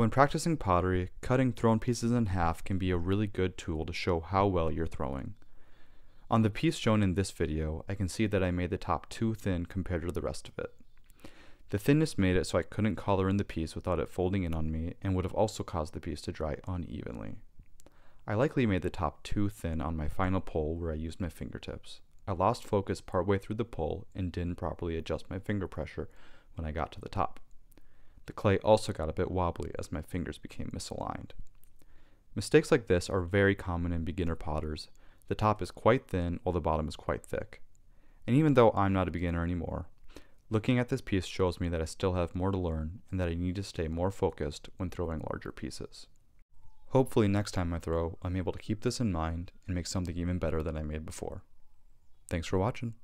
When practicing pottery, cutting thrown pieces in half can be a really good tool to show how well you're throwing. On the piece shown in this video, I can see that I made the top too thin compared to the rest of it. The thinness made it so I couldn't collar in the piece without it folding in on me, and would have also caused the piece to dry unevenly. I likely made the top too thin on my final pull where I used my fingertips. I lost focus partway through the pull and didn't properly adjust my finger pressure when I got to the top. The clay also got a bit wobbly as my fingers became misaligned. Mistakes like this are very common in beginner potters. The top is quite thin while the bottom is quite thick. And even though I'm not a beginner anymore, looking at this piece shows me that I still have more to learn and that I need to stay more focused when throwing larger pieces. Hopefully next time I throw, I'm able to keep this in mind and make something even better than I made before. Thanks for watching.